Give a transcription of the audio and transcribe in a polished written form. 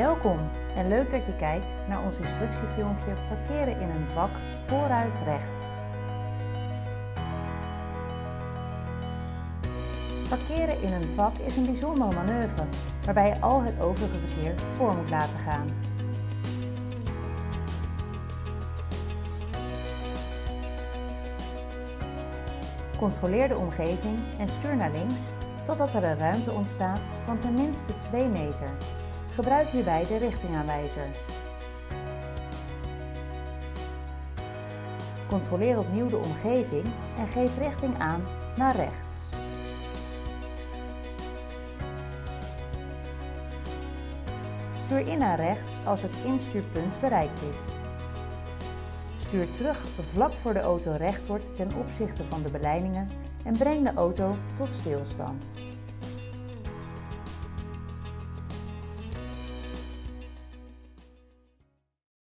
Welkom en leuk dat je kijkt naar ons instructiefilmpje Parkeren in een vak vooruit rechts. Parkeren in een vak is een bijzondere manoeuvre waarbij je al het overige verkeer voor moet laten gaan. Controleer de omgeving en stuur naar links totdat er een ruimte ontstaat van ten minste 2 meter. Gebruik hierbij de richtingaanwijzer. Controleer opnieuw de omgeving en geef richting aan naar rechts. Stuur in naar rechts als het instuurpunt bereikt is. Stuur terug vlak voor de auto recht wordt ten opzichte van de beleidingen en breng de auto tot stilstand.